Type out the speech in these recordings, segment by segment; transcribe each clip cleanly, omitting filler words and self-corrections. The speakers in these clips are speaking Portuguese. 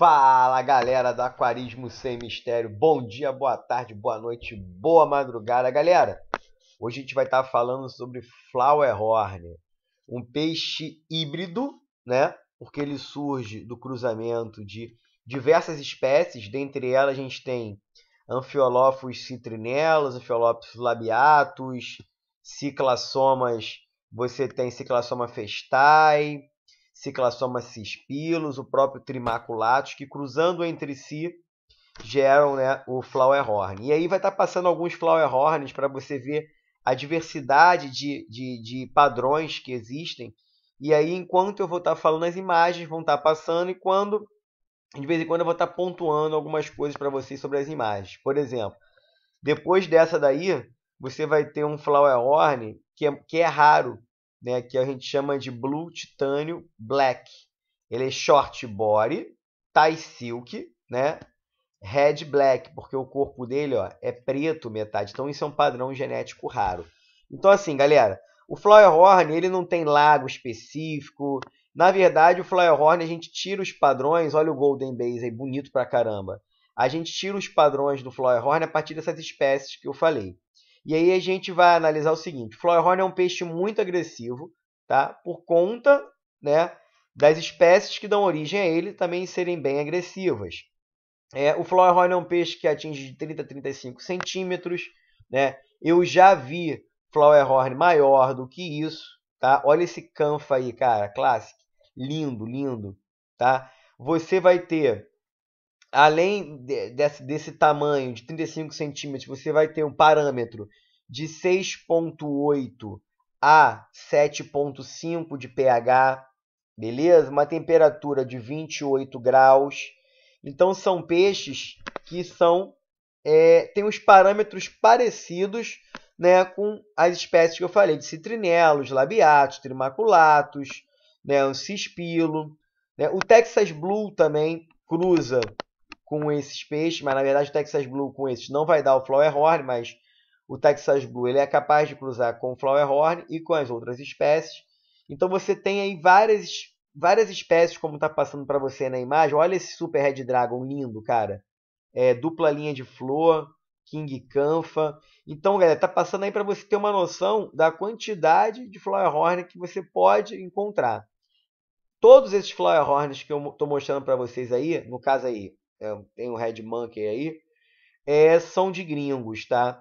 Fala galera do Aquarismo Sem Mistério, bom dia, boa tarde, boa noite, boa madrugada. Galera, hoje a gente vai estar falando sobre Flowerhorn, um peixe híbrido, né? Porque ele surge do cruzamento de diversas espécies, dentre elas a gente tem Amphilophus citrinellus, Amphilophus labiatus, Cichlasoma, você tem Cichlasoma festae, Cichlasoma synspilum, o próprio trimaculatus, que cruzando entre si geram, né, o Flowerhorn. E aí vai estar passando alguns Flowerhorns para você ver a diversidade de padrões que existem. E aí, enquanto eu vou estar falando, as imagens vão estar passando e de vez em quando eu vou estar pontuando algumas coisas para vocês sobre as imagens. Por exemplo, depois dessa daí, você vai ter um Flowerhorn que é raro, né, que a gente chama de Blue Titânio Black. Ele é Short Body, Thai Silk, né, Red Black, porque o corpo dele, ó, é preto metade. Então isso é um padrão genético raro. Então assim, galera, o Flowerhorn, ele não tem lago específico. Na verdade, o Flowerhorn, a gente tira os padrões. Olha o Golden Base aí, bonito pra caramba. A gente tira os padrões do Flowerhorn a partir dessas espécies que eu falei. E aí a gente vai analisar o seguinte: o Flowerhorn é um peixe muito agressivo, tá? Por conta, né, das espécies que dão origem a ele também serem bem agressivas. O Flowerhorn é um peixe que atinge de 30 a 35 centímetros, né? Eu já vi Flowerhorn maior do que isso, tá? Olha esse Kamfa aí, cara, clássico, lindo, lindo, tá? Você vai ter, além desse tamanho de 35 centímetros, você vai ter um parâmetro de 6,8 a 7,5 de pH, beleza? Uma temperatura de 28 graus. Então, são peixes que têm os parâmetros parecidos, né, com as espécies que eu falei, de citrinelos, labiatos, trimaculatus, né, o cispilo. Né? O Texas Blue também cruza com esses peixes, mas na verdade o Texas Blue com esses não vai dar o Flowerhorn, mas o Texas Blue ele é capaz de cruzar com o Flowerhorn e com as outras espécies. Então você tem aí várias espécies, como está passando para você na imagem. Olha esse Super Red Dragon lindo, cara. Dupla linha de flor, King Kamfa. Então, galera, está passando aí para você ter uma noção da quantidade de Flowerhorn que você pode encontrar. Todos esses Flowerhorns que eu estou mostrando para vocês aí, no caso aí, tem um Red Monkey aí, são de gringos, tá?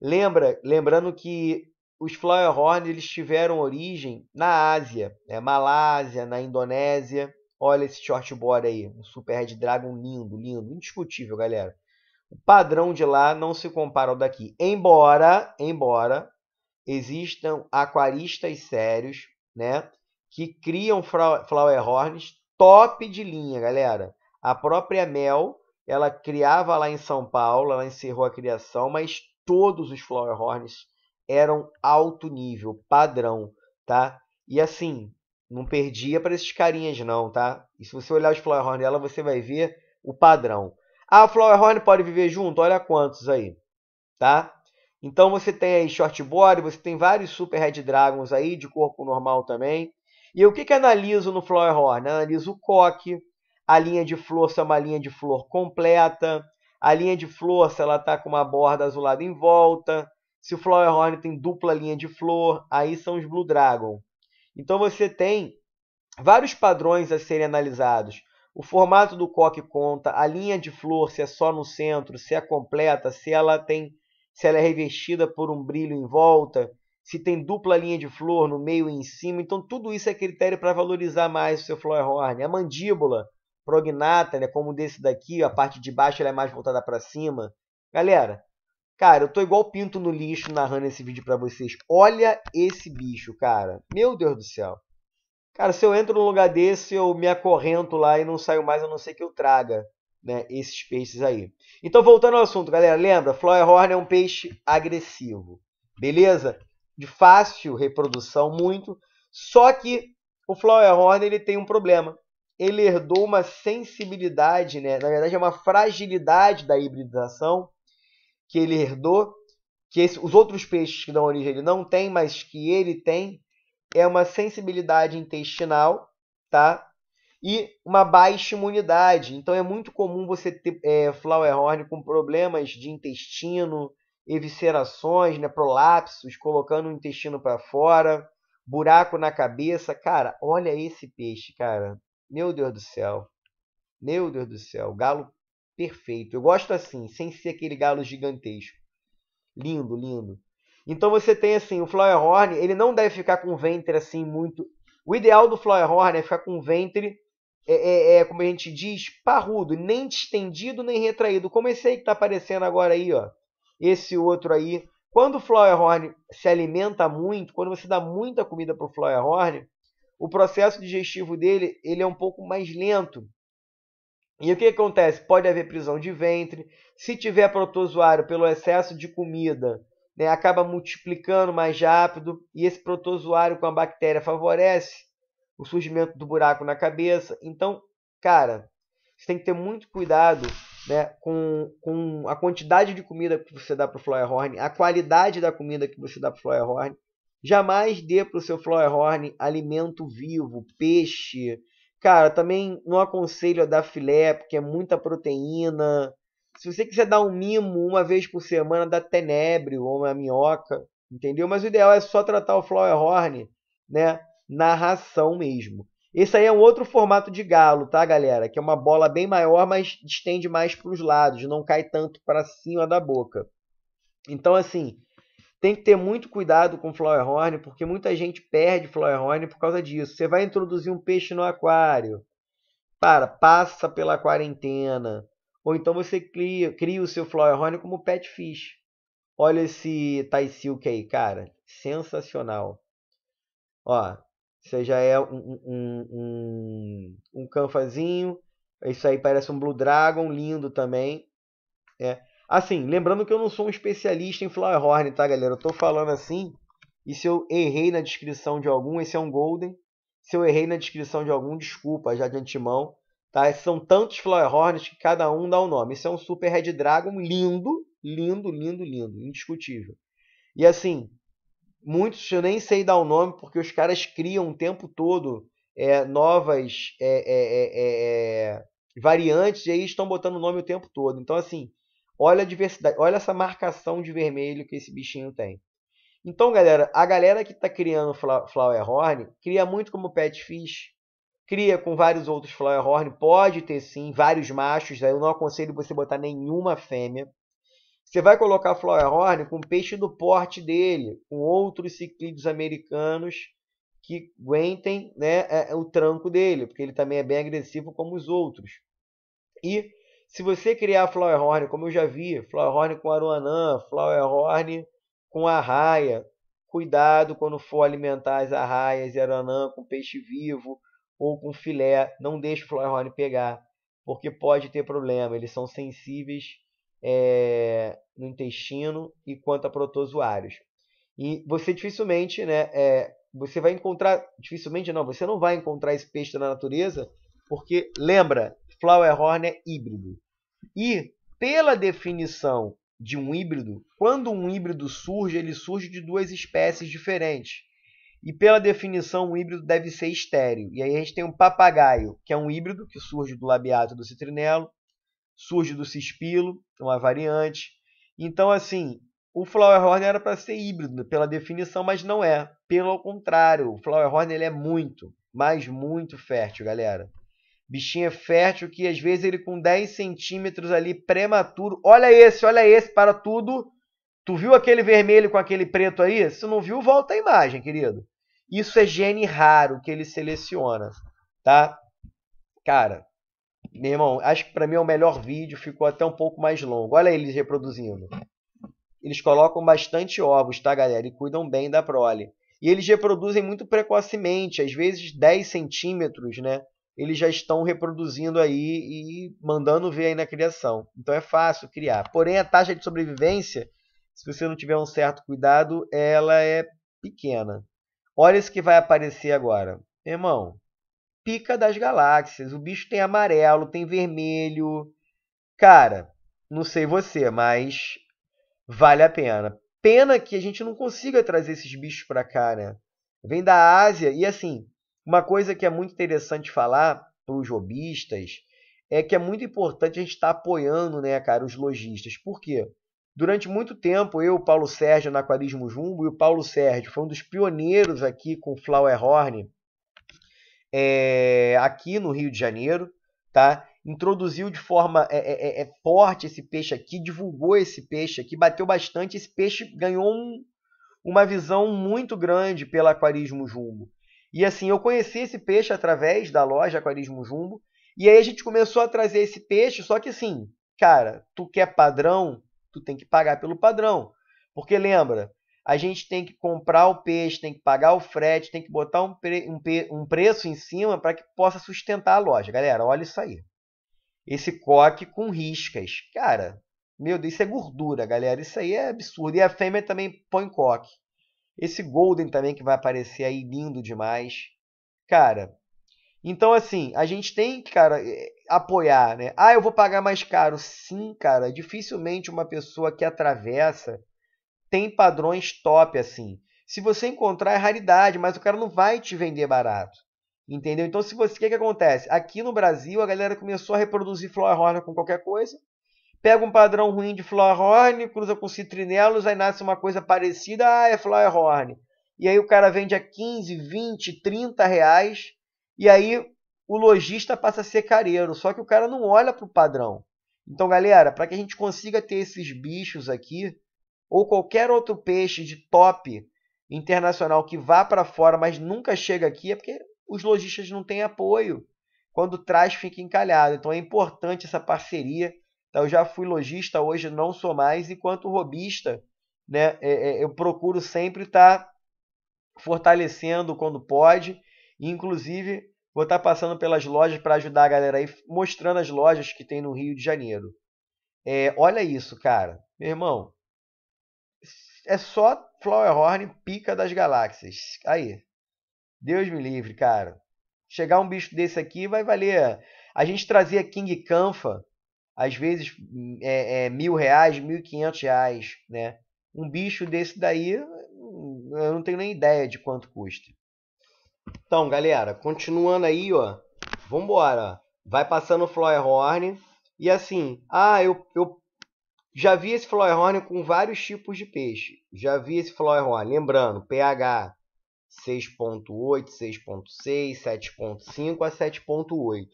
Lembrando que os Flowerhorn, eles tiveram origem na Ásia, né? Malásia, na Indonésia. Olha esse Short Body aí, um Super Red Dragon lindo, lindo, indiscutível, galera. O padrão de lá não se compara ao daqui, embora existam aquaristas sérios, né, que criam Flowerhorns top de linha, galera. A própria Mel, ela criava lá em São Paulo, ela encerrou a criação, mas todos os Flowerhorns eram alto nível, padrão, tá? E assim, não perdia para esses carinhas não, tá? E se você olhar os Flowerhorns dela, você vai ver o padrão. Ah, o Flowerhorn pode viver junto? Olha quantos aí, tá? Então você tem aí Short Body, você tem vários Super Red Dragons aí, de corpo normal também. E o que analiso no Flowerhorn? Analiso o coque. A linha de flor, se é uma linha de flor completa. A linha de flor, se ela está com uma borda azulada em volta. Se o Flowerhorn tem dupla linha de flor, aí são os Blue Dragon. Então você tem vários padrões a serem analisados. O formato do coque conta, a linha de flor, se é só no centro, se é completa, se ela é revestida por um brilho em volta, se tem dupla linha de flor no meio e em cima. Então tudo isso é critério para valorizar mais o seu Flowerhorn. A mandíbula prognata, né, como desse daqui, a parte de baixo ela é mais voltada para cima. Galera, cara, eu tô igual pinto no lixo narrando esse vídeo para vocês. Olha esse bicho, cara. Meu Deus do céu. Cara, se eu entro num lugar desse, eu me acorrento lá e não saio mais, a não ser que eu traga, né, esses peixes aí. Então, voltando ao assunto, galera, lembra? Flowerhorn é um peixe agressivo, beleza? De fácil reprodução, muito. Só que o Flowerhorn, ele tem um problema. Ele herdou uma sensibilidade, né? Na verdade é uma fragilidade da hibridização que ele herdou, que os outros peixes que dão origem ele não tem, mas que ele tem, é uma sensibilidade intestinal, tá? e uma baixa imunidade. Então é muito comum você ter flowerhorn com problemas de intestino, eviscerações, né, prolapsos, colocando o intestino para fora, buraco na cabeça. Cara, olha esse peixe, cara. Meu Deus do céu. Meu Deus do céu. Galo perfeito. Eu gosto assim, sem ser aquele galo gigantesco. Lindo, lindo. Então você tem assim, o flowerhorn, ele não deve ficar com o ventre assim muito... O ideal do flowerhorn é ficar com o ventre, como a gente diz, parrudo. Nem distendido, nem retraído. Como esse aí que tá aparecendo agora aí, ó. Esse outro aí. Quando o flowerhorn se alimenta muito, quando você dá muita comida para o flowerhorn, o processo digestivo dele ele é um pouco mais lento. E o que acontece? Pode haver prisão de ventre. Se tiver protozoário pelo excesso de comida, né, acaba multiplicando mais rápido. E esse protozoário com a bactéria favorece o surgimento do buraco na cabeça. Então, cara, você tem que ter muito cuidado, né, com a quantidade de comida que você dá para o flowerhorn, a qualidade da comida que você dá para o flowerhorn. Jamais dê para o seu flowerhorn alimento vivo, peixe. Cara, também não aconselho a dar filé, porque é muita proteína. Se você quiser dar um mimo uma vez por semana, dá tenébrio ou uma minhoca, entendeu? Mas o ideal é só tratar o flowerhorn, né, na ração mesmo. Esse aí é um outro formato de galo, tá, galera? Que é uma bola bem maior, mas distende mais para os lados. Não cai tanto para cima da boca. Então, assim, tem que ter muito cuidado com flowerhorn, porque muita gente perde flowerhorn por causa disso. Você vai introduzir um peixe no aquário. Passa pela quarentena. Ou então você cria o seu flowerhorn como pet fish. Olha esse Thai Silk aí, cara. Sensacional. Ó. Isso já é um camfazinho. Isso aí parece um Blue Dragon, lindo também. É. Assim, lembrando que eu não sou um especialista em flowerhorn, tá, galera? Eu tô falando assim, e se eu errei na descrição de algum, esse é um Golden. Se eu errei na descrição de algum, desculpa, já de antemão. Tá? São tantos flowerhorns que cada um dá um nome. Esse é um Super Red Dragon, lindo, lindo, lindo, lindo, indiscutível. E assim... Muitos eu nem sei dar o nome, porque os caras criam o tempo todo novas variantes e aí estão botando o nome o tempo todo. Então, assim, olha a diversidade, olha essa marcação de vermelho que esse bichinho tem. Então, galera, a galera que está criando flowerhorn cria muito como pet fish, cria com vários outros flowerhorn, pode ter sim vários machos, aí eu não aconselho você botar nenhuma fêmea. Você vai colocar flowerhorn com peixe do porte dele, com outros ciclídeos americanos que aguentem, né, o tranco dele, porque ele também é bem agressivo como os outros. E se você criar flowerhorn, como eu já vi, flowerhorn com aruanã, flowerhorn com arraia, cuidado quando for alimentar as arraias e aruanã com peixe vivo ou com filé, não deixe o flowerhorn pegar, porque pode ter problema, eles são sensíveis no intestino e quanto a protozoários. E você dificilmente, né, você vai encontrar, dificilmente não, você não vai encontrar esse peixe na natureza, porque, lembra, flowerhorn é híbrido. E, pela definição de um híbrido, quando um híbrido surge, ele surge de duas espécies diferentes. E, pela definição, um híbrido deve ser estéril. E aí a gente tem um papagaio, que é um híbrido, que surge do labiato do citrinelo, surge do cispilo, uma variante. Então, assim, o flowerhorn era para ser híbrido, pela definição, mas não é. Pelo contrário, o flowerhorn ele é muito, mas muito fértil, galera. Bichinho é fértil que, às vezes, ele com 10 centímetros ali, prematuro. Olha esse, para tudo. Tu viu aquele vermelho com aquele preto aí? Se não viu, volta a imagem, querido. Isso é gene raro que ele seleciona, tá? Cara... Meu irmão, acho que para mim é o melhor vídeo, ficou até um pouco mais longo. Olha eles reproduzindo. Eles colocam bastante ovos, tá, galera? E cuidam bem da prole. E eles reproduzem muito precocemente, às vezes 10 centímetros, né? Eles já estão reproduzindo aí e mandando ver aí na criação. Então é fácil criar. Porém, a taxa de sobrevivência, se você não tiver um certo cuidado, ela é pequena. Olha esse que vai aparecer agora. Meu irmão... Pica das galáxias. O bicho tem amarelo, tem vermelho. Cara, não sei você, mas vale a pena. Pena que a gente não consiga trazer esses bichos para cá, né? Vem da Ásia e, assim, uma coisa que é muito interessante falar, para os robistas, é que é muito importante a gente estar apoiando, né, cara, os lojistas. Por quê? Durante muito tempo, eu, Paulo Sérgio, no Aquarismo Jumbo, e o Paulo Sérgio foi um dos pioneiros aqui com o Flowerhorn, aqui no Rio de Janeiro, tá? Introduziu de forma forte esse peixe aqui, divulgou esse peixe aqui, bateu bastante. Esse peixe ganhou uma visão muito grande pelo Aquarismo Jumbo. E assim, eu conheci esse peixe através da loja Aquarismo Jumbo, e aí a gente começou a trazer esse peixe, só que assim, cara, tu quer padrão, tu tem que pagar pelo padrão. Porque lembra, a gente tem que comprar o peixe, tem que pagar o frete, tem que botar um preço em cima para que possa sustentar a loja. Galera, olha isso aí. Esse coque com riscas. Cara, meu Deus, isso é gordura, galera. Isso aí é absurdo. E a fêmea também põe coque. Esse golden também que vai aparecer aí, lindo demais. Cara, então assim, a gente tem que, cara, apoiar, né? Ah, eu vou pagar mais caro. Sim, cara, dificilmente uma pessoa que atravessa tem padrões top assim. Se você encontrar, é raridade, mas o cara não vai te vender barato. Entendeu? Então, se você, o que que acontece? Aqui no Brasil, a galera começou a reproduzir Flowerhorn com qualquer coisa. Pega um padrão ruim de Flowerhorn, cruza com citrinellus, aí nasce uma coisa parecida, ah, é Flowerhorn. E aí o cara vende a 15, 20, 30 reais, e aí o lojista passa a ser careiro. Só que o cara não olha para o padrão. Então, galera, para que a gente consiga ter esses bichos aqui, ou qualquer outro peixe de top internacional que vá para fora, mas nunca chega aqui, é porque os lojistas não têm apoio. Quando traz, fica encalhado. Então é importante essa parceria. Eu já fui lojista, hoje não sou mais. Enquanto robista, né, eu procuro sempre estar fortalecendo quando pode. Inclusive, vou estar passando pelas lojas para ajudar a galera aí, mostrando as lojas que tem no Rio de Janeiro. Olha isso, cara. Meu irmão, é só Flowerhorn, pica das galáxias. Aí. Deus me livre, cara. Chegar um bicho desse aqui vai valer. A gente trazia King Kamfa, às vezes R$1.000, R$1.500, né? Um bicho desse daí, eu não tenho nem ideia de quanto custa. Então, galera, continuando aí, ó. Vambora. Vai passando o Flowerhorn. E assim, eu já vi esse Flowerhorn com vários tipos de peixe. Já vi esse Flowerhorn, lembrando, pH 6.8, 6.6, 7.5 a 7.8.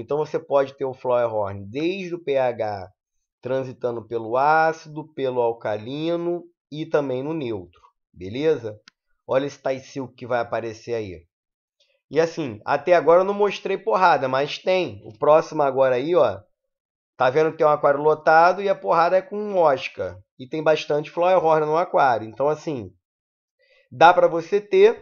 Então você pode ter o Flowerhorn desde o pH transitando pelo ácido, pelo alcalino e também no neutro. Beleza? Olha esse Thai Silk que vai aparecer aí. E assim, até agora eu não mostrei porrada, mas tem. O próximo agora aí, ó. Tá vendo que tem um aquário lotado e a porrada é com um Oscar. E tem bastante Flowerhorn no aquário. Então assim, dá para você ter,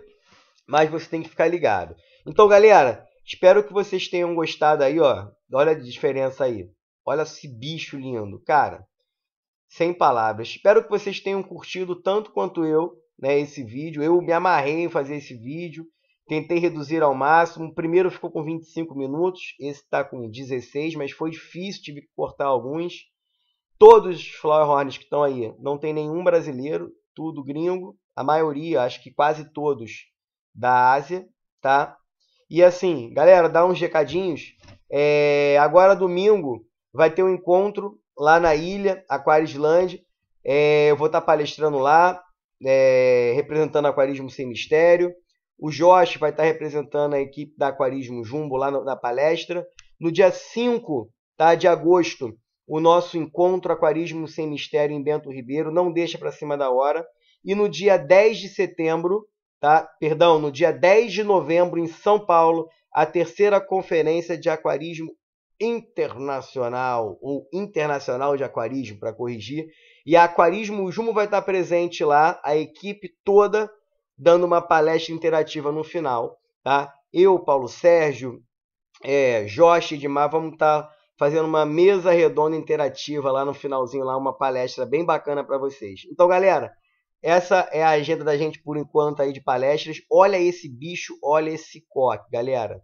mas você tem que ficar ligado. Então, galera, espero que vocês tenham gostado aí, ó. Olha a diferença aí. Olha esse bicho lindo, cara. Sem palavras. Espero que vocês tenham curtido tanto quanto eu, né, esse vídeo. Eu me amarrei em fazer esse vídeo. Tentei reduzir ao máximo. O primeiro ficou com 25 minutos. Esse tá com 16, mas foi difícil. Tive que cortar alguns. Todos os Flowerhorns que estão aí, não tem nenhum brasileiro. Tudo gringo. A maioria, acho que quase todos da Ásia, tá? E assim, galera, dá uns recadinhos. Agora, domingo, vai ter um encontro lá na ilha, Aquarislândia. Eu vou estar palestrando lá, representando Aquarismo Sem Mistério. O Jorge vai estar representando a equipe da Aquarismo Jumbo lá na palestra. No dia 5, tá, de agosto, o nosso encontro Aquarismo Sem Mistério em Bento Ribeiro. Não deixa para cima da hora. E no dia 10 de setembro, tá? Perdão, no dia 10 de novembro, em São Paulo, a terceira conferência de aquarismo internacional, ou internacional de aquarismo, para corrigir. E a Aquarismo Jumbo vai estar presente lá, a equipe toda, dando uma palestra interativa no final, tá? Eu, Paulo Sérgio, Jorge e Dimar, vamos estar fazendo uma mesa redonda interativa lá no finalzinho, lá uma palestra bem bacana para vocês. Então, galera, essa é a agenda da gente por enquanto aí de palestras. Olha esse bicho, olha esse coque, galera.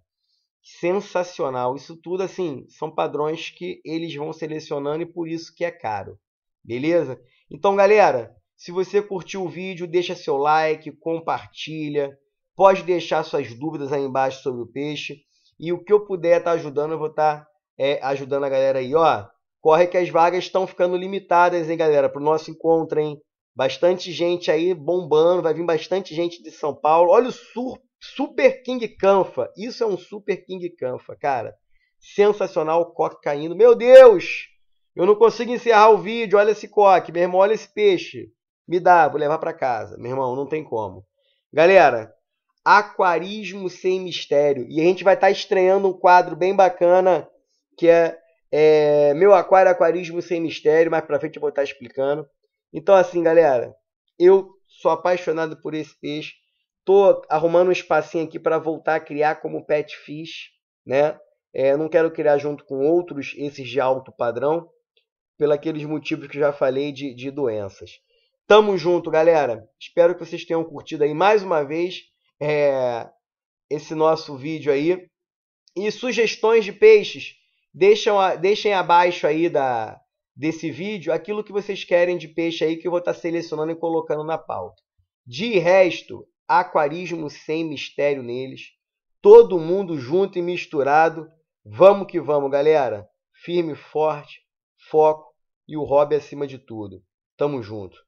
Sensacional. Isso tudo, assim, são padrões que eles vão selecionando e por isso que é caro. Beleza? Então, galera, se você curtiu o vídeo, deixa seu like, compartilha. Pode deixar suas dúvidas aí embaixo sobre o peixe. E o que eu puder estar ajudando, eu vou estar ajudando a galera aí. Ó, corre que as vagas estão ficando limitadas, hein, galera? Para o nosso encontro, hein? Bastante gente aí bombando. Vai vir bastante gente de São Paulo. Olha o Super King Kamfa. Isso é um Super King Kamfa, cara. Sensacional, o coque caindo. Meu Deus! Eu não consigo encerrar o vídeo. Olha esse coque, meu irmão. Olha esse peixe. Me dá, vou levar para casa. Meu irmão, não tem como. Galera, Aquarismo Sem Mistério. E a gente vai estar estreando um quadro bem bacana, que é Meu Aquário, Aquarismo Sem Mistério. Mais pra frente eu vou estar explicando. Então, assim, galera, eu sou apaixonado por esse peixe. Tô arrumando um espacinho aqui para voltar a criar como pet fish, né? Não quero criar junto com outros, esses de alto padrão, pelos aqueles motivos que já falei de doenças. Tamo junto, galera. Espero que vocês tenham curtido aí mais uma vez esse nosso vídeo aí. E sugestões de peixes, deixem abaixo aí desse vídeo aquilo que vocês querem de peixe aí, que eu vou estar selecionando e colocando na pauta. De resto, aquarismo sem mistério neles. Todo mundo junto e misturado. Vamos que vamos, galera. Firme, forte, foco e o hobby acima de tudo. Tamo junto.